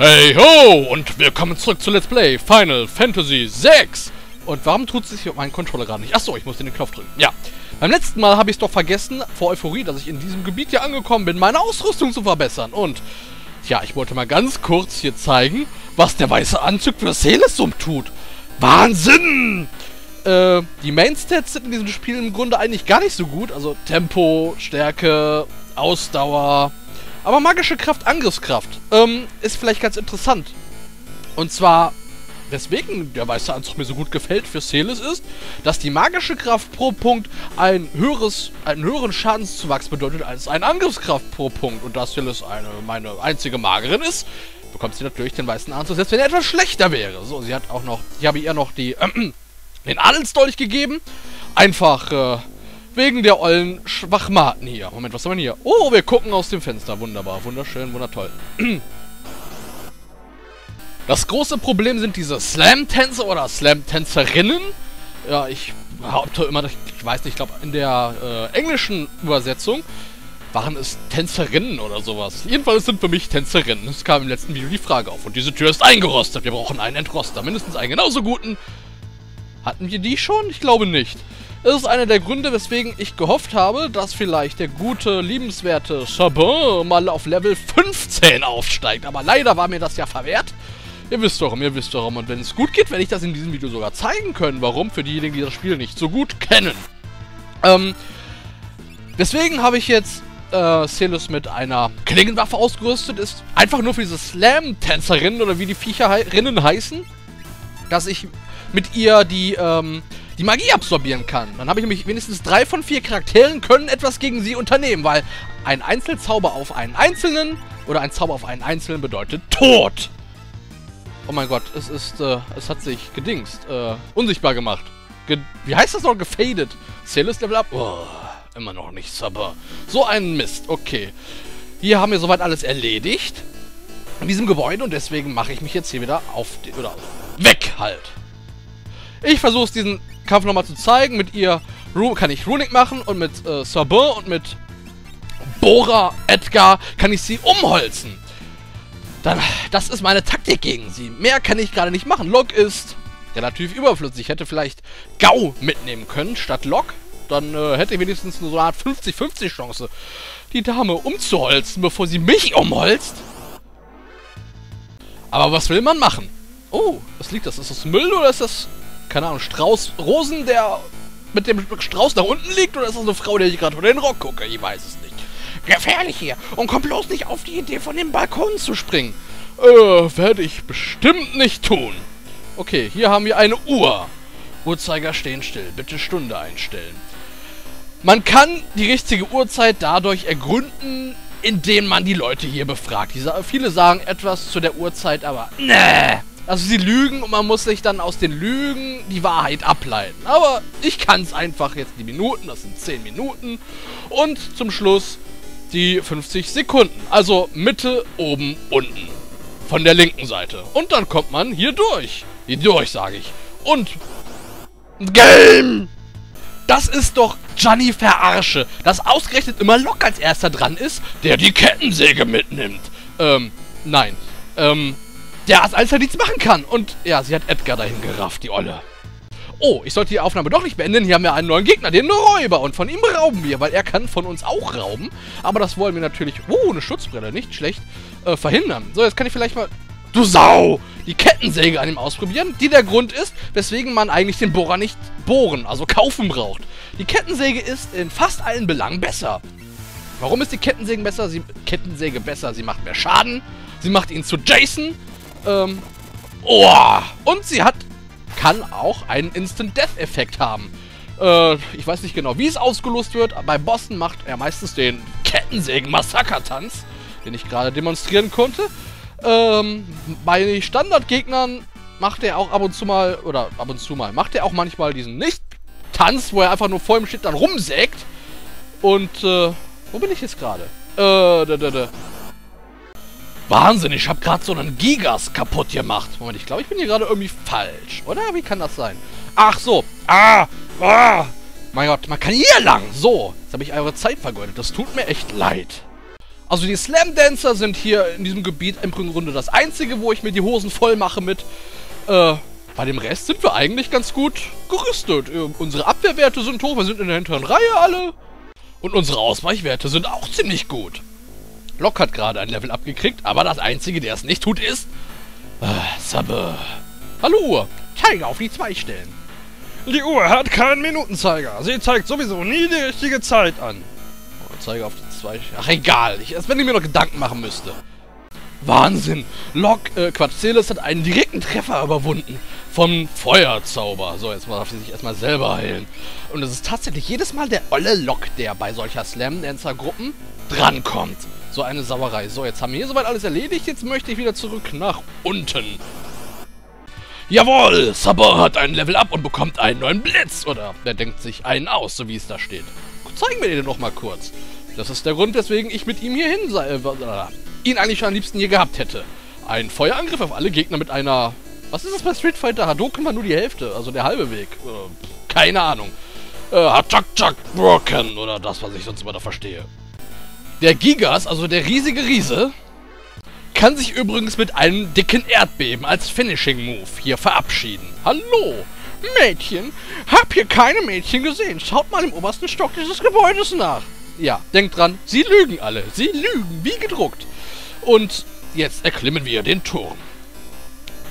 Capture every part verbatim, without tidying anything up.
Hey ho und willkommen zurück zu Let's Play Final Fantasy sechs. Und warum tut es sich um meinen Controller gerade nicht? Achso, ich muss den Knopf drücken. Ja, beim letzten Mal habe ich es doch vergessen, vor Euphorie, dass ich in diesem Gebiet hier angekommen bin, meine Ausrüstung zu verbessern. Und ja, ich wollte mal ganz kurz hier zeigen, was der weiße Anzug für Celes tut. Wahnsinn! Äh, die Mainstats sind in diesem Spiel im Grunde eigentlich gar nicht so gut. Also Tempo, Stärke, Ausdauer. Aber magische Kraft, Angriffskraft, ähm, ist vielleicht ganz interessant. Und zwar, weswegen der weiße Anzug mir so gut gefällt für Celes ist, dass die magische Kraft pro Punkt ein höheres, einen höheren Schadenszuwachs bedeutet als eine Angriffskraft pro Punkt. Und da Celes eine, meine einzige Magerin ist, bekommt sie natürlich den weißen Anzug, selbst wenn er etwas schlechter wäre. So, sie hat auch noch, ich habe ihr noch die, äh, den Adelsdolch gegeben. Einfach, äh, wegen der ollen Schwachmaten hier. Moment, was haben wir hier? Oh, wir gucken aus dem Fenster. Wunderbar, wunderschön, wundertoll. Das große Problem sind diese Slam-Tänzer oder Slam-Tänzerinnen. Ja, ich habe immer, ich weiß nicht, ich glaube in der äh, englischen Übersetzung waren es Tänzerinnen oder sowas. Jedenfalls sind für mich Tänzerinnen. Es kam im letzten Video die Frage auf. Und diese Tür ist eingerostet. Wir brauchen einen Entroster. Mindestens einen genauso guten. Hatten wir die schon? Ich glaube nicht. Das ist einer der Gründe, weswegen ich gehofft habe, dass vielleicht der gute, liebenswerte Sabin mal auf Level fünfzehn aufsteigt. Aber leider war mir das ja verwehrt. Ihr wisst warum, ihr wisst warum. Und wenn es gut geht, werde ich das in diesem Video sogar zeigen können. Warum? Für diejenigen, die das Spiel nicht so gut kennen. Ähm, deswegen habe ich jetzt äh, Celes mit einer Klingenwaffe ausgerüstet. Ist einfach nur für diese Slam-Tänzerinnen oder wie die Viecherinnen heißen, dass ich mit ihr die, ähm... die Magie absorbieren kann. Dann habe ich nämlich wenigstens drei von vier Charakteren können etwas gegen sie unternehmen, weil ein Einzelzauber auf einen Einzelnen oder ein Zauber auf einen Einzelnen bedeutet Tod. Oh mein Gott, es ist, äh, es hat sich gedingst, äh, unsichtbar gemacht. Ge Wie heißt das noch? Gefadet. Celes Level Up? Oh, immer noch nichts, aber so ein Mist. Okay. Hier haben wir soweit alles erledigt. In diesem Gebäude und deswegen mache ich mich jetzt hier wieder auf den, oder weg halt. Ich versuche es diesen Kampf nochmal zu zeigen. Mit ihr Ru kann ich Runic machen und mit äh, Sabin und mit Bora, Edgar kann ich sie umholzen. Dann, das ist meine Taktik gegen sie. Mehr kann ich gerade nicht machen. Lok ist relativ überflüssig. Ich hätte vielleicht Gau mitnehmen können statt Lok. Dann äh, hätte ich wenigstens eine so Art fünfzig fünfzig Chance, die Dame umzuholzen, bevor sie mich umholzt. Aber was will man machen? Oh, was liegt das? Ist das Müll oder ist das... keine Ahnung, Strauß, Rosen, der mit dem Strauß nach unten liegt? Oder ist das eine Frau, der ich gerade unter den Rock gucke? Ich weiß es nicht. Gefährlich hier. Und komm bloß nicht auf die Idee, von dem Balkon zu springen. Äh, werde ich bestimmt nicht tun. Okay, hier haben wir eine Uhr. Uhrzeiger stehen still. Bitte Stunde einstellen. Man kann die richtige Uhrzeit dadurch ergründen, indem man die Leute hier befragt. Die, viele sagen etwas zu der Uhrzeit, aber nee. Also sie lügen und man muss sich dann aus den Lügen die Wahrheit ableiten. Aber ich kann es einfach jetzt die Minuten, das sind zehn Minuten. Und zum Schluss die fünfzig Sekunden. Also Mitte, oben, unten. Von der linken Seite. Und dann kommt man hier durch. Hier durch, sage ich. Und... Game! Das ist doch Gianni Verarsche. Dass ausgerechnet immer Lok als erster dran ist, der die Kettensäge mitnimmt. Ähm, nein. Ähm... Der ist alles, der nichts machen kann. Und ja, sie hat Edgar dahin gerafft, die Olle. Oh, ich sollte die Aufnahme doch nicht beenden. Hier haben wir einen neuen Gegner, den Räuber. Und von ihm rauben wir, weil er kann von uns auch rauben. Aber das wollen wir natürlich... Oh, eine Schutzbrille, nicht schlecht. Äh, verhindern. So, jetzt kann ich vielleicht mal... Du Sau! Die Kettensäge an ihm ausprobieren, die der Grund ist, weswegen man eigentlich den Bohrer nicht bohren, also kaufen braucht. Die Kettensäge ist in fast allen Belangen besser. Warum ist die Kettensäge besser? Sie, Kettensäge besser. Sie macht mehr Schaden. Sie macht ihn zu Jason. Ähm, oh, und sie hat, kann auch einen Instant-Death-Effekt haben. Äh, ich weiß nicht genau, wie es ausgelost wird. Bei Bossen macht er meistens den Kettensägen-Massaker-Tanz, den ich gerade demonstrieren konnte. Ähm, bei Standardgegnern macht er auch ab und zu mal, oder ab und zu mal, macht er auch manchmal diesen Nicht-Tanz, wo er einfach nur vor ihm steht, dann rumsägt. Und, äh, wo bin ich jetzt gerade? Äh, da, da, da. Wahnsinn, ich habe gerade so einen Gigas kaputt gemacht. Moment, ich glaube, ich bin hier gerade irgendwie falsch, oder? Wie kann das sein? Ach so. Ah, ah. Mein Gott, man kann hier lang. So, jetzt habe ich eure Zeit vergeudet. Das tut mir echt leid. Also die Slam Dancer sind hier in diesem Gebiet im Grunde das einzige, wo ich mir die Hosen voll mache mit. Äh, bei dem Rest sind wir eigentlich ganz gut gerüstet. Äh, unsere Abwehrwerte sind hoch, wir sind in der hinteren Reihe alle. Und unsere Ausweichwerte sind auch ziemlich gut. Lok hat gerade ein Level abgekriegt, aber das einzige, der es nicht tut, ist... Äh, Sabin. Hallo, Zeiger auf die zwei Stellen. Die Uhr hat keinen Minutenzeiger. Sie zeigt sowieso nie die richtige Zeit an. Oh, Zeiger auf die zwei Stellen. Ach, egal. Ich, als wenn ich mir noch Gedanken machen müsste. Wahnsinn. Lok, äh, Quatsch, Celes hat einen direkten Treffer überwunden. Vom Feuerzauber. So, jetzt darf sie sich erstmal selber heilen. Und es ist tatsächlich jedes Mal der olle Lok, der bei solcher Slam-Dancer-Gruppen drankommt. So eine Sauerei. So, jetzt haben wir hier soweit alles erledigt. Jetzt möchte ich wieder zurück nach unten. Jawohl! Sabin hat ein Level up und bekommt einen neuen Blitz. Oder der denkt sich einen aus, so wie es da steht. Zeigen wir den noch mal kurz. Das ist der Grund, weswegen ich mit ihm hier hin sei, äh, ihn eigentlich schon am liebsten hier gehabt hätte. Ein Feuerangriff auf alle Gegner mit einer... Was ist das bei Street Fighter? Hadouken war nur die Hälfte, also der halbe Weg. Äh, keine Ahnung. Äh, Hadouken Broken oder das, was ich sonst immer da verstehe. Der Gigas, also der riesige Riese... kann sich übrigens mit einem dicken Erdbeben als Finishing-Move hier verabschieden. Hallo, Mädchen. Hab hier keine Mädchen gesehen. Schaut mal im obersten Stock dieses Gebäudes nach. Ja, denkt dran, sie lügen alle. Sie lügen, wie gedruckt. Und jetzt erklimmen wir den Turm.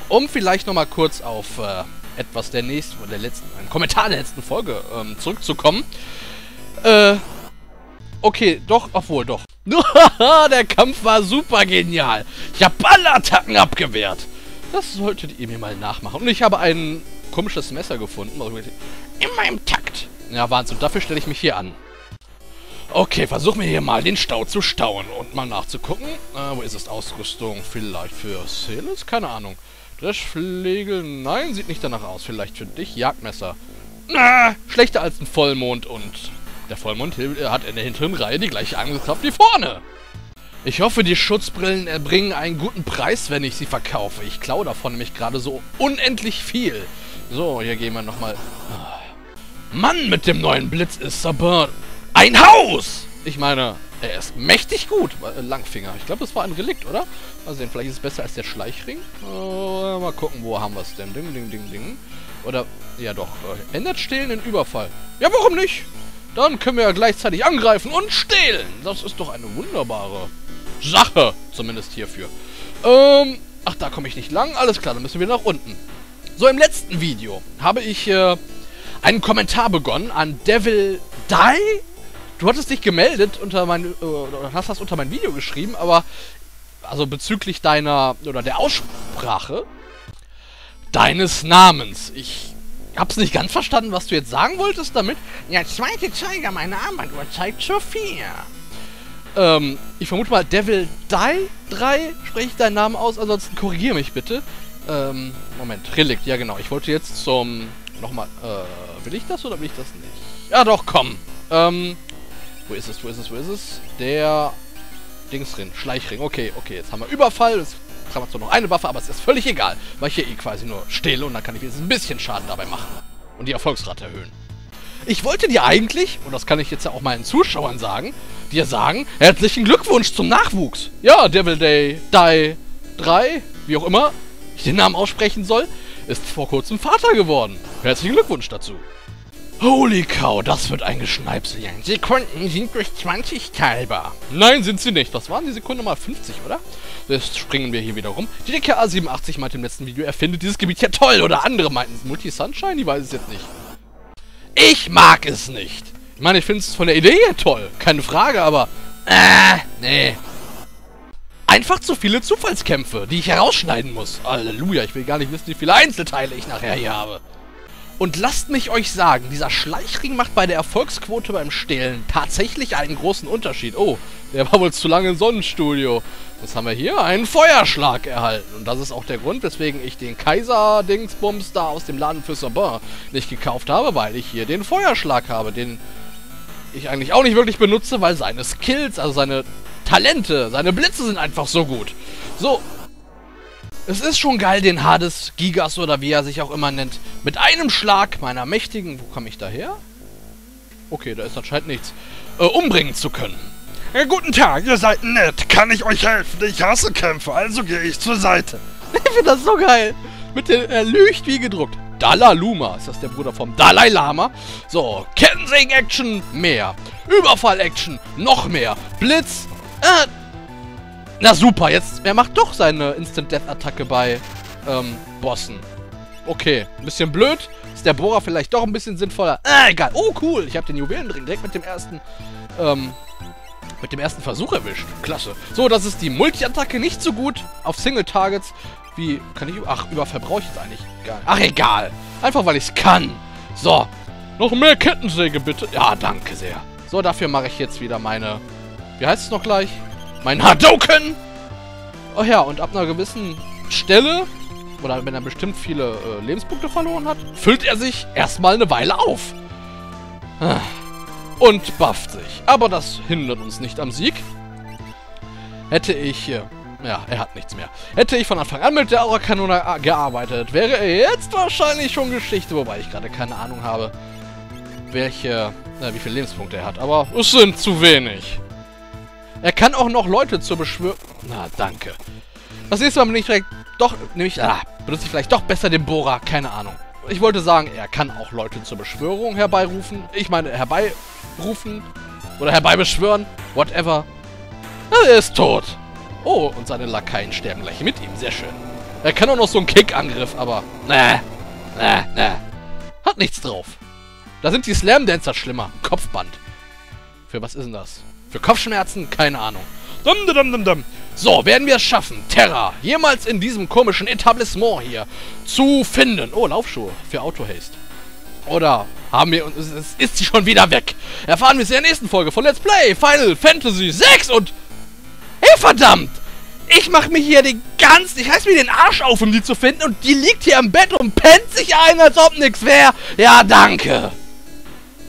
Um vielleicht nochmal kurz auf äh, etwas der nächsten, oder der letzten, einen Kommentar der letzten Folge ähm, zurückzukommen. Äh, okay, doch, obwohl, doch. Der Kampf war super genial. Ich habe alle Attacken abgewehrt. Das solltet ihr mir mal nachmachen. Und ich habe ein komisches Messer gefunden. In meinem Takt. Ja, Wahnsinn. Dafür stelle ich mich hier an. Okay, versuchen wir hier mal den Stau zu stauen und mal nachzugucken. Äh, wo ist es? Ausrüstung vielleicht für Celes? Keine Ahnung. Dreschflegel? Nein, sieht nicht danach aus. Vielleicht für dich? Jagdmesser. Ah, schlechter als ein Vollmond und... Der Vollmond hat in der hinteren Reihe die gleiche Angriffskraft wie vorne. Ich hoffe, die Schutzbrillen erbringen einen guten Preis, wenn ich sie verkaufe. Ich klaue davon nämlich gerade so unendlich viel. So, hier gehen wir nochmal. Mann, mit dem neuen Blitz ist Sabin ein Haus! Ich meine, er ist mächtig gut. Langfinger. Ich glaube, das war ein Relikt, oder? Mal sehen, vielleicht ist es besser als der Schleichring. Oh, mal gucken, wo haben wir es denn? Ding, ding, ding, ding. Oder, ja doch. Ändert Stehlen in Überfall. Ja, warum nicht? Dann können wir ja gleichzeitig angreifen und stehlen. Das ist doch eine wunderbare Sache, zumindest hierfür. Ähm, ach, da komme ich nicht lang. Alles klar, dann müssen wir nach unten. So, im letzten Video habe ich äh, einen Kommentar begonnen an DevilDie drei. Du hattest dich gemeldet, unter mein, äh, hast das unter mein Video geschrieben, aber also bezüglich deiner, oder der Aussprache deines Namens. Ich... Hab's nicht ganz verstanden, was du jetzt sagen wolltest damit. Ja, zweite Zeiger, meine Armbanduhr zeigt schon vier. Ähm, ich vermute mal, DevilDie drei spreche ich deinen Namen aus, ansonsten korrigiere mich bitte. Ähm, Moment, Relikt, ja genau. Ich wollte jetzt zum... Nochmal, äh, will ich das oder will ich das nicht? Ja doch, komm. Ähm, wo ist es, wo ist es, wo ist es? Der... Dingsring, Schleichring. Okay, okay, jetzt haben wir Überfall. Das kann man zwar noch eine Waffe, aber es ist völlig egal, weil ich hier eh quasi nur stehle und dann kann ich jetzt ein bisschen Schaden dabei machen und die Erfolgsrate erhöhen. Ich wollte dir eigentlich, und das kann ich jetzt ja auch meinen Zuschauern sagen, dir sagen, herzlichen Glückwunsch zum Nachwuchs. Ja, DevilDie drei, wie auch immer ich den Namen aussprechen soll, ist vor kurzem Vater geworden. Herzlichen Glückwunsch dazu. Holy cow, das wird ein Geschneipsel. Sekunden sind durch zwanzig teilbar. Nein, sind sie nicht. Das waren die Sekunde mal fünfzig, oder? Jetzt springen wir hier wieder rum. Die D K A siebenundachtzig meinte im letzten Video, er findet dieses Gebiet ja toll. Oder andere meinten es. Multi-Sunshine, die weiß es jetzt nicht. Ich mag es nicht. Ich meine, ich finde es von der Idee her toll. Keine Frage, aber... Äh, nee. Einfach zu viele Zufallskämpfe, die ich herausschneiden muss. Halleluja, ich will gar nicht wissen, wie viele Einzelteile ich nachher hier habe. Und lasst mich euch sagen, dieser Schleichring macht bei der Erfolgsquote beim Stehlen tatsächlich einen großen Unterschied. Oh, der war wohl zu lange im Sonnenstudio. Was haben wir hier? Einen Feuerschlag erhalten. Und das ist auch der Grund, weswegen ich den Kaiser-Dingsbums da aus dem Laden für Sabin nicht gekauft habe, weil ich hier den Feuerschlag habe, den ich eigentlich auch nicht wirklich benutze, weil seine Skills, also seine Talente, seine Blitze sind einfach so gut. So. Es ist schon geil, den Hades, Gigas oder wie er sich auch immer nennt, mit einem Schlag meiner mächtigen... Wo komme ich daher? Okay, da ist anscheinend nichts. Äh, umbringen zu können. Hey, guten Tag, ihr seid nett. Kann ich euch helfen? Ich hasse Kämpfe, also gehe ich zur Seite. Ich finde das so geil. Mit dem äh, Lücht wie gedruckt. Dalai Lama, ist das der Bruder vom Dalai Lama? So, Kettensägen-Action, mehr. Überfall-Action, noch mehr. Blitz, äh, na super, jetzt, er macht doch seine Instant-Death-Attacke bei, ähm, Bossen. Okay, ein bisschen blöd, ist der Bohrer vielleicht doch ein bisschen sinnvoller. Äh, egal, oh cool, ich habe den Juwelenring direkt mit dem ersten, ähm, mit dem ersten Versuch erwischt. Klasse. So, das ist die Multi-Attacke, nicht so gut auf Single-Targets. Wie, kann ich, ach, Überfall brauche ich jetzt eigentlich gar nicht. Ach, egal. Einfach, weil ich es kann. So, noch mehr Kettensäge, bitte. Ja, danke sehr. So, dafür mache ich jetzt wieder meine, wie heißt es noch gleich? Mein Hadouken! Oh ja, und ab einer gewissen Stelle, oder wenn er bestimmt viele äh, Lebenspunkte verloren hat, füllt er sich erstmal eine Weile auf. Und bufft sich. Aber das hindert uns nicht am Sieg. Hätte ich hier... Äh, Ja, er hat nichts mehr. Hätte ich von Anfang an mit der Aura-Kanone gearbeitet, wäre er jetzt wahrscheinlich schon Geschichte, wobei ich gerade keine Ahnung habe, welche, na, wie viele Lebenspunkte er hat. Aber es sind zu wenig. Er kann auch noch Leute zur Beschwörung... Na, danke. Das nächste Mal bin ich vielleicht doch... Nämlich, ah, benutze ich vielleicht doch besser den Bohrer, keine Ahnung. Ich wollte sagen, er kann auch Leute zur Beschwörung herbeirufen. Ich meine, herbeirufen oder herbeibeschwören, whatever. Er ist tot. Oh, und seine Lakaien sterben gleich mit ihm. Sehr schön. Er kann auch noch so einen Kickangriff, aber... Na, na, na. Hat nichts drauf. Da sind die Slam Dancer schlimmer. Kopfband. Für was ist denn das? Für Kopfschmerzen? Keine Ahnung. Dum, dum, dum, dum. So, werden wir es schaffen, Terra jemals in diesem komischen Etablissement hier zu finden. Oh, Laufschuhe für Auto-Haste. Oder haben wir... Es ist sie schon wieder weg. Erfahren wir es in der nächsten Folge von Let's Play Final Fantasy sechs und... Hey, verdammt! Ich mach mir hier den ganzen... Ich reiß mir den Arsch auf, um die zu finden. Und die liegt hier im Bett und pennt sich ein, als ob nichts wäre. Ja, danke.